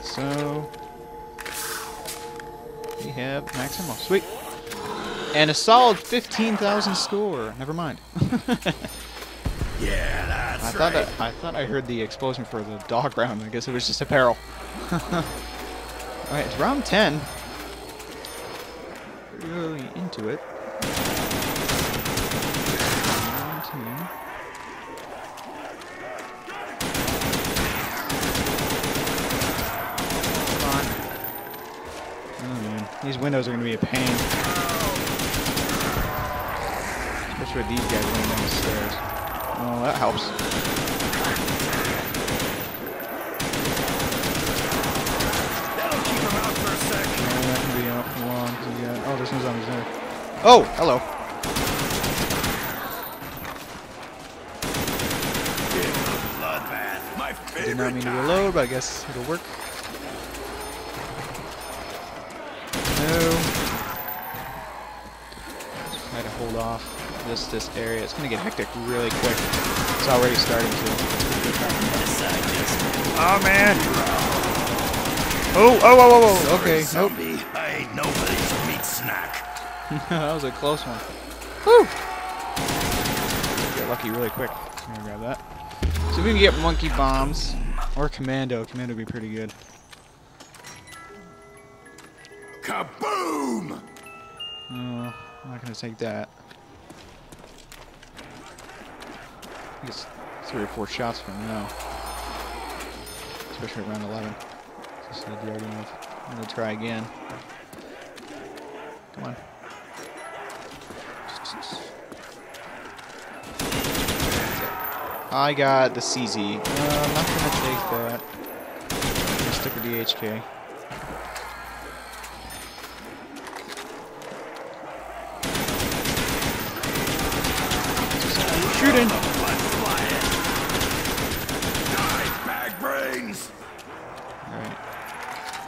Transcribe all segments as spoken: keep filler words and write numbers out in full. Alright, so we have Maximo. Sweet. And a solid fifteen thousand score. Never mind. Yeah, that's I thought right. I, I thought I heard the explosion for the dog round. I guess it was just apparel. Alright, it's round ten. Really into it. Round ten. Oh man, these windows are going to be a pain. Especially with these guys running down the stairs. Oh, that helps. That'll keep him out for a sec. Oh, that can be up long. Got... Oh, there's no zombies there. Oh, hello. Yeah, blood, man. My favorite I did not mean to reload, but I guess it'll work. Try to hold off this this area. It's gonna get hectic really quick. It's already starting to. Oh man! Oh oh oh oh! oh. Okay, nope. I ain't nobody's meat snack. That was a close one. Woo! Get lucky really quick. I'm gonna grab that. So if we can get monkey bombs or commando. Commando would be pretty good. Kaboom! Oh, I'm not gonna take that. I think it's three or four shots from now. Especially at round eleven. Just a yard enough. I'm gonna try again. Come on. I got the C Z. Uh, I'm not gonna take that. I'm gonna stick with the H K. Shooting. Alright.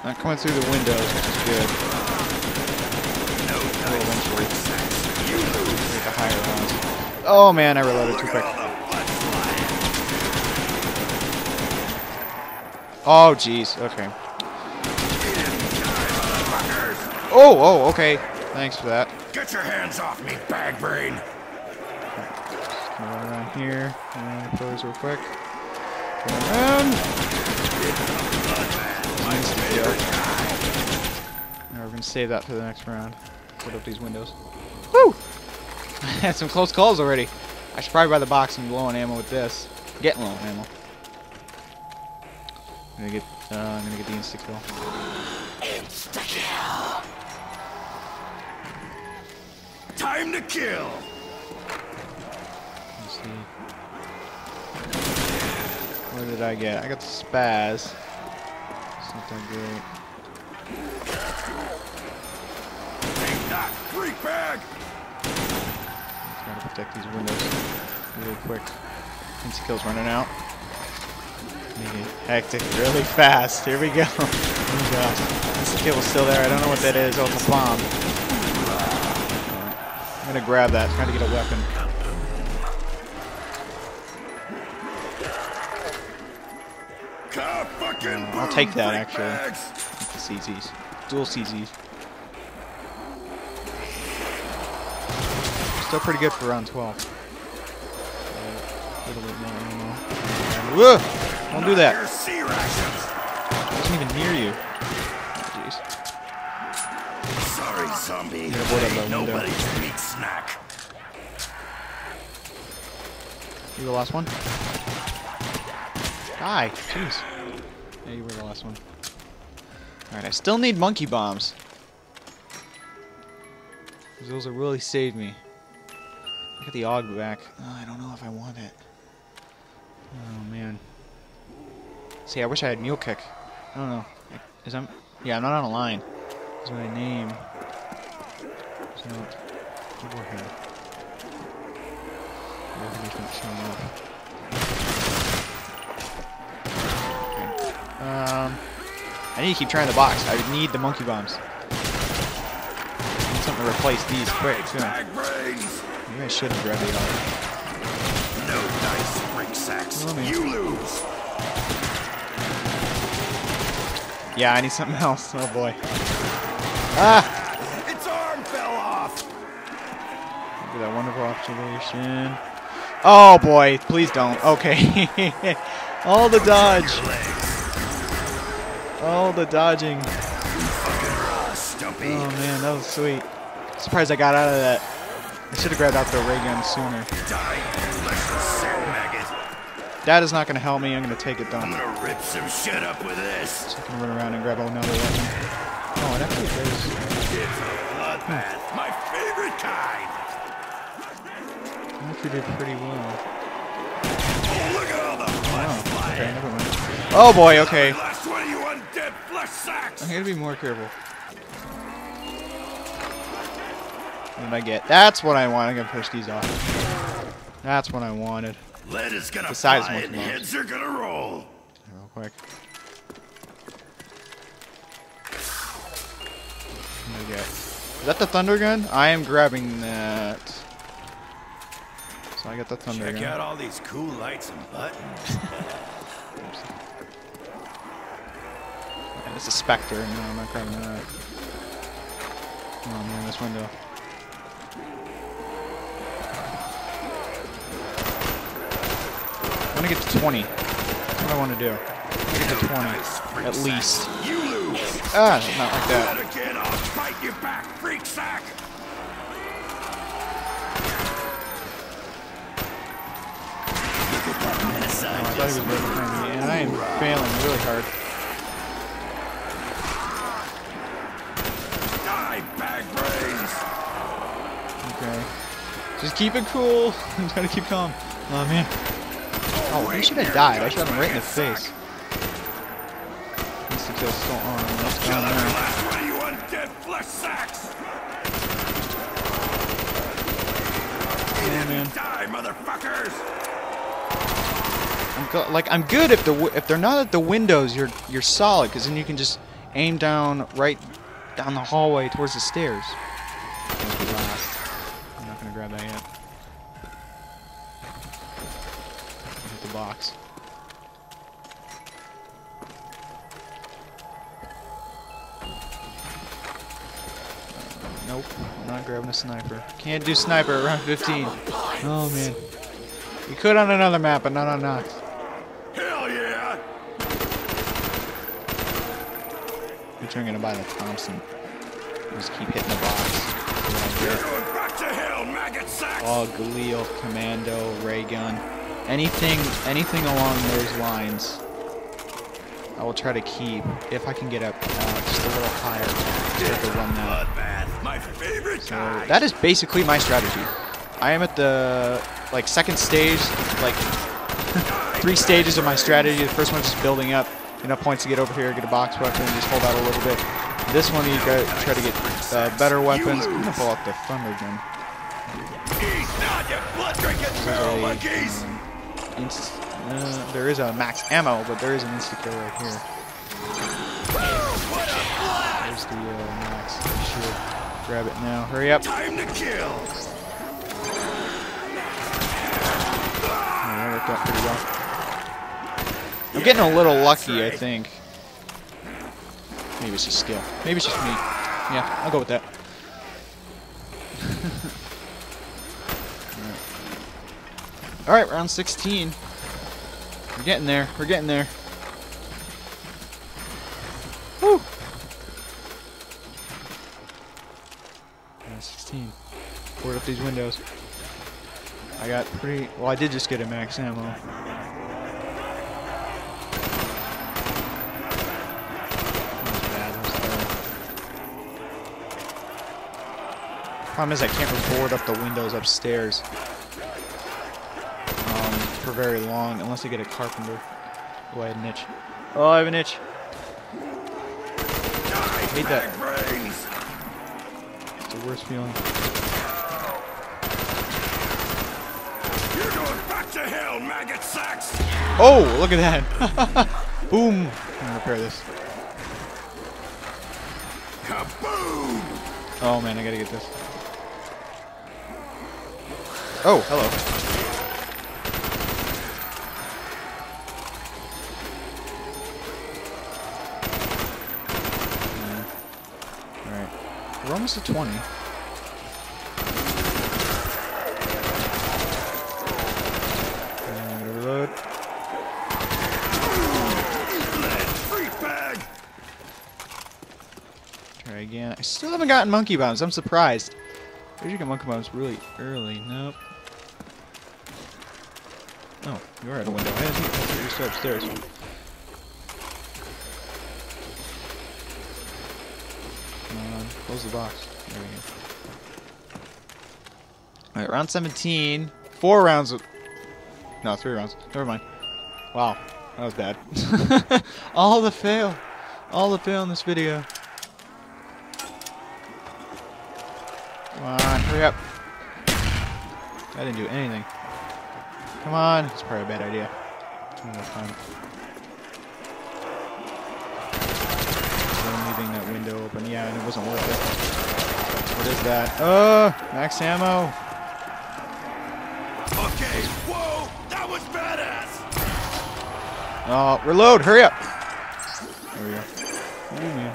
Not coming through the windows, which is good. No eventually. Take a higher round. Oh man, I reloaded too quick. Oh jeez, okay. Oh, oh, okay. Thanks for that. Get your hands off me, bag brain! Around here, and close real quick. Turn around. Now we're gonna save that for the next round. Put up these windows. Woo! I had some close calls already. I should probably buy the box and blow on ammo with this. Getting low on ammo. I'm gonna get. Uh, I'm gonna get the insta kill. Insta kill. Time to kill. What did I get? I got the Spaz. It's not that great. Take that, freak bag! Just gotta protect these windows really quick. Insta kill's running out. Making it hectic really fast. Here we go. Insta kill was still there. I don't know what that is. Oh, it's a bomb. Right. I'm gonna grab that. Trying to get a weapon. Uh, I'll take that actually. With the C Zs. Dual C Zs. Still pretty good for round twelve. A little bit more ammo. Whoa! Don't do that. I wasn't even near you. Jeez. Sorry, zombie. Nobody's meat snack. You the last one? Die. Jeez. Yeah, you were the last one. Alright, I still need monkey bombs. Those will really save me. I got the A U G back. Oh, I don't know if I want it. Oh, man. See, I wish I had Mule Kick. I don't know. Is I'm, yeah, I'm not on a line. Is my name. There's no keyboard here. Everything's not showing up. Um, I need to keep trying the box. I need the monkey bombs. I need something to replace these quick, too. Maybe I should have grabbed the other. No dice, break sacks. You lose. Yeah, I need something else. Oh boy. Ah! Its arm fell off. Look at that wonderful observation. Oh boy, please don't. Okay. All the dodge. All the dodging. Oh man, that was sweet. Surprised I got out of that. I should have grabbed out the Ray Gun sooner. That is not going to help me. I'm going to take it down. I'm going to rip some shit up with this. So I can run around and grab another weapon. Oh, it actually goes. Hmm. My favorite kind. I actually did pretty well. Oh, look at all the oh, okay, never mind. Oh boy, okay. I'm going to be more careful. What did I get? That's what I want. I'm going to push these off. That's what I wanted. Lead is gonna Besides fly and heads are gonna roll. Real quick. What do I get? Is that the Thunder Gun? I am grabbing that. So I got the Thunder Check Gun. Check out all these cool lights and buttons. And it's a Spectre. No, I'm not grabbing that. Oh man, this window. I want to get to twenty. That's what I want to do. Get to twenty, at least. Ah, not like that. Oh, I thought he was right in front of me, and I am failing really hard. Okay. Just keep it cool. I'm trying to keep calm. Oh man. Oh, I should have died. I should have him right in the face. Insta Kill still on. That's down there. Oh, man. Die, motherfuckers! I'm like I'm good if the w if they're not at the windows, you're you're solid, because then you can just aim down right down the hallway towards the stairs. Last. I'm not gonna grab that yet. Box. Nope, I'm not grabbing a sniper. Can't do sniper at round fifteen. Oh man. We could on another map, but not on Knox. Hell yeah! I'm gonna buy the Thompson. Just keep hitting the box. Oh, Galil, Commando, Ray Gun. Anything, anything along those lines, I will try to keep if I can get up uh, just a little higher. Just to run that. My favorite so that is basically my strategy. I am at the like second stage, like three stages of my strategy. The first one is just building up enough points to get over here, get a box weapon, just hold out a little bit. This one you go try to get uh, better weapons. I'm gonna pull out the Thunder Gun. Uh, there is a max ammo, but there is an Insta Kill right here. There's the uh, max. I should grab it now. Hurry up. Time to kill. Yeah, that worked out pretty well. I'm getting a little lucky, I think. Maybe it's just skill. Maybe it's just me. Yeah, I'll go with that. Alright, round sixteen. We're getting there. We're getting there. Woo! Round sixteen. Board up these windows. I got pretty... Well, I did just get a max ammo. Problem is I can't board up the windows upstairs for very long, unless I get a carpenter. Oh, I had an itch. Oh, I have an itch. I hate that. It's the worst feeling. You're going back to hell, maggot sacks. Oh, look at that. Boom. I'm gonna repair this. Kaboom! Oh man, I gotta get this. Oh, hello. We're almost at twenty. And reload. Try again. I still haven't gotten Monkey Bombs. I'm surprised. I usually get Monkey Bombs really early. Nope. Oh, you are at a window. I didn't think you were still upstairs. Close the box. There we go. Alright, round seventeen. Four rounds of... No, three rounds. Never mind. Wow. That was bad. All the fail. All the fail in this video. Come on, hurry up. I didn't do anything. Come on. It's probably a bad idea. One more time. Leaving that window open. Yeah, and it wasn't worth it. What is that? Oh, max ammo. Okay. Whoa, that was badass. Oh, reload. Hurry up. There we go. Ooh, man.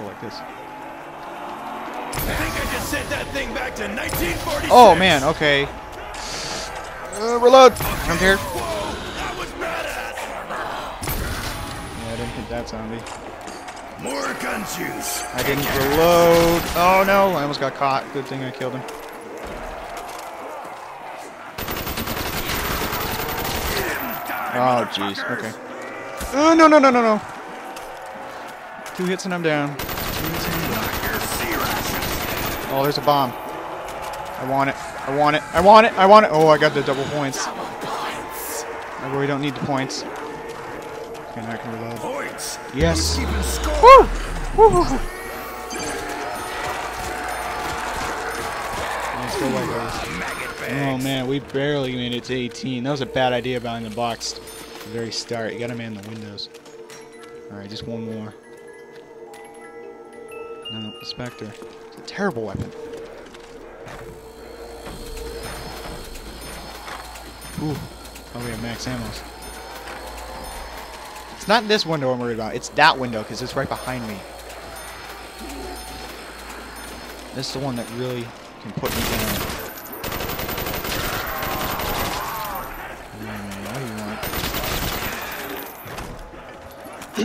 Go like this. I think I just sent that thing back to nineteen forty-six. Oh man. Okay. Uh, reload. Okay. I'm here. Whoa, that was badass. Yeah, I didn't hit that zombie. More gun juice. I didn't reload. Oh no, I almost got caught. Good thing I killed him. Oh jeez, okay. Oh no no no no no. Two hits and I'm down. Two hits and I'm down. Oh, there's a bomb. I want it. I want it. I want it. I want it. Oh, I got the double points. Double points. I really don't need the points. And I can reload. Points. Yes. Woo! Woo! Let's go like this. Oh man, we barely made it to eighteen. That was a bad idea behind the box at the very start. You gotta man the windows. Alright, just one more. No, Spectre. It's a terrible weapon. Ooh. Oh, we have max ammo. It's not this window I'm worried about. It's that window because it's right behind me. This is the one that really can put me down. Mm, all you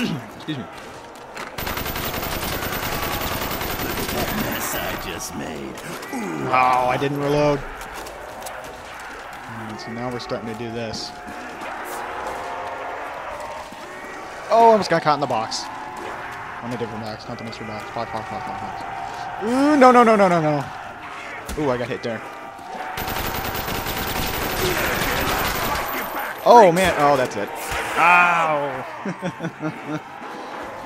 want. Excuse me. That mess I just made. Ooh. Oh, I didn't reload. All right, so now we're starting to do this. Oh, I almost got caught in the box. On a different box, not the mystery box. Box, box, box, box, box. Ooh, no, no, no, no, no, no. Ooh, I got hit there. Oh, man. Oh, that's it. Ow.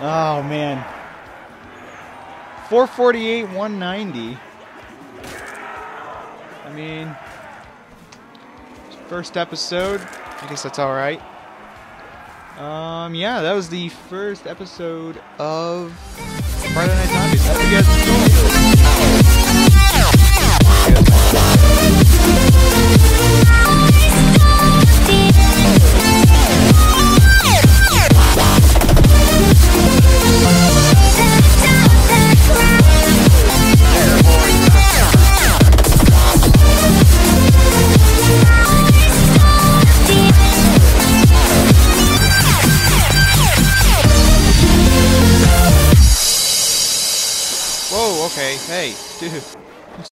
Oh, man. four forty-eight, one ninety. I mean, first episode. I guess that's all right. Um, yeah, that was the first episode of Friday Night Zombies. I hope you guys enjoyed. Okay, hey, dude.